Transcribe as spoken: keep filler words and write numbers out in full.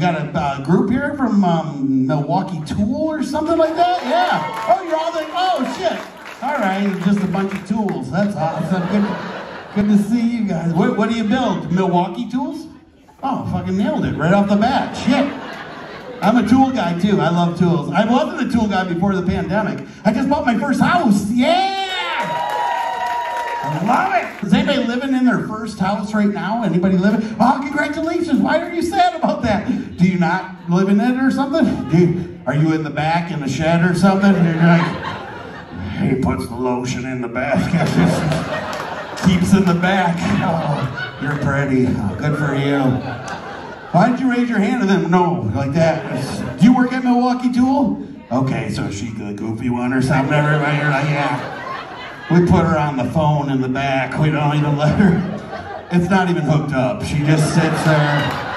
we got a uh, group here from um, Milwaukee Tool or something like that? Yeah. Oh, you're all like, oh, shit. All right, just a bunch of tools. That's awesome. Good, good to see you guys. What, what do you build? Milwaukee Tools? Oh, fucking nailed it right off the bat. Shit. I'm a tool guy, too. I love tools. I wasn't a tool guy before the pandemic. I just bought my first house. Yeah! I love it! Is anybody living in their first house right now? Anybody living? Oh, congratulations! Why are you sad about that? Do you not live in it or something? Do you, are you in the back in the shed or something? And you're like, he puts the lotion in the basket. Keeps in the back. Oh, you're pretty. Oh, good for you. Why did you raise your hand to them? No, like that. Do you work at Milwaukee Tool? Okay, so is she the goofy one or something? Everybody, you're like, yeah. We put her on the phone in the back. We don't even let her. It's not even hooked up. She just sits there.